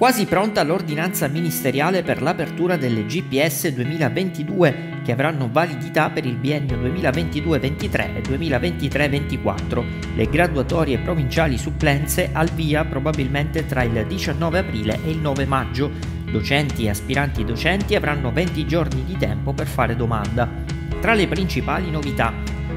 Quasi pronta l'ordinanza ministeriale per l'apertura delle GPS 2022 che avranno validità per il biennio 2022-23 e 2023-24. Le graduatorie provinciali supplenze al via probabilmente tra il 19 aprile e il 9 maggio. Docenti e aspiranti docenti avranno 20 giorni di tempo per fare domanda. Tra le principali novità: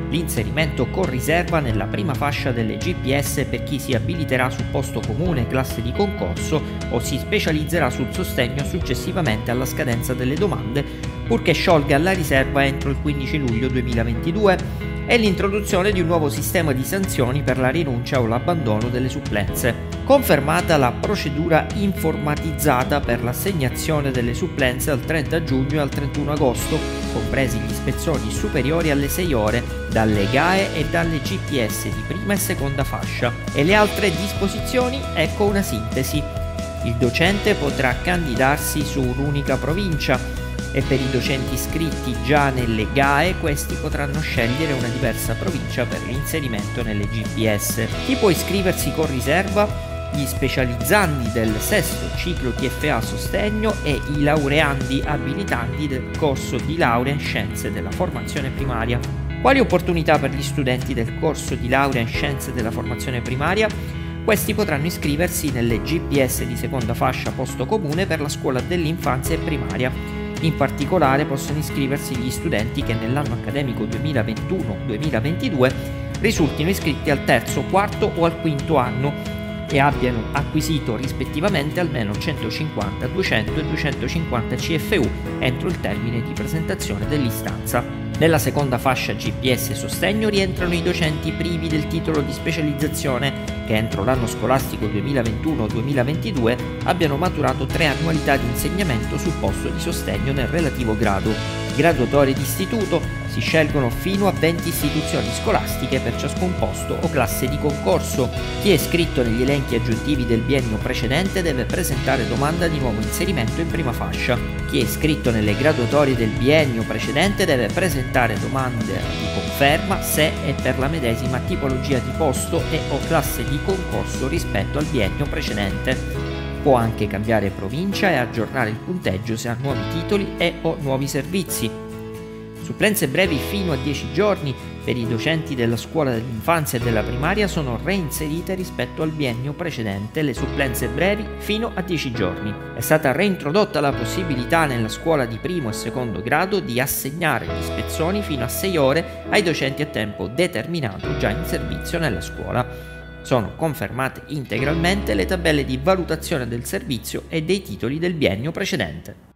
l'inserimento con riserva nella prima fascia delle GPS per chi si abiliterà su posto comune, classe di concorso o si specializzerà sul sostegno successivamente alla scadenza delle domande, purché sciolga la riserva entro il 15 luglio 2022, e l'introduzione di un nuovo sistema di sanzioni per la rinuncia o l'abbandono delle supplenze. Confermata la procedura informatizzata per l'assegnazione delle supplenze al 30 giugno e al 31 agosto, compresi gli ispezioni superiori alle 6 ore, dalle GAE e dalle GPS di prima e seconda fascia. E le altre disposizioni, ecco una sintesi. Il docente potrà candidarsi su un'unica provincia e per i docenti iscritti già nelle GAE questi potranno scegliere una diversa provincia per l'inserimento nelle GPS. Chi può iscriversi con riserva? Gli specializzandi del sesto ciclo TFA Sostegno e i laureandi abilitanti del corso di laurea in Scienze della Formazione Primaria. Quali opportunità per gli studenti del corso di laurea in Scienze della Formazione Primaria? Questi potranno iscriversi nelle GPS di seconda fascia posto comune per la scuola dell'infanzia e primaria. In particolare possono iscriversi gli studenti che nell'anno accademico 2021-2022 risultino iscritti al terzo, quarto o al quinto anno e abbiano acquisito rispettivamente almeno 150, 200 e 250 CFU entro il termine di presentazione dell'istanza. Nella seconda fascia GPS Sostegno rientrano i docenti privi del titolo di specializzazione che entro l'anno scolastico 2021-2022 abbiano maturato 3 annualità di insegnamento sul posto di sostegno nel relativo grado. Graduatorie di istituto: si scelgono fino a 20 istituzioni scolastiche per ciascun posto o classe di concorso. Chi è iscritto negli elenchi aggiuntivi del biennio precedente deve presentare domanda di nuovo inserimento in prima fascia. Chi è iscritto nelle graduatorie del biennio precedente deve presentare domande di conferma se e per la medesima tipologia di posto e o classe di concorso rispetto al biennio precedente. Può anche cambiare provincia e aggiornare il punteggio se ha nuovi titoli e o nuovi servizi. Supplenze brevi fino a 10 giorni per i docenti della scuola dell'infanzia e della primaria sono reinserite rispetto al biennio precedente le supplenze brevi fino a 10 giorni. È stata reintrodotta la possibilità nella scuola di primo e secondo grado di assegnare gli spezzoni fino a 6 ore ai docenti a tempo determinato già in servizio nella scuola. Sono confermate integralmente le tabelle di valutazione del servizio e dei titoli del biennio precedente.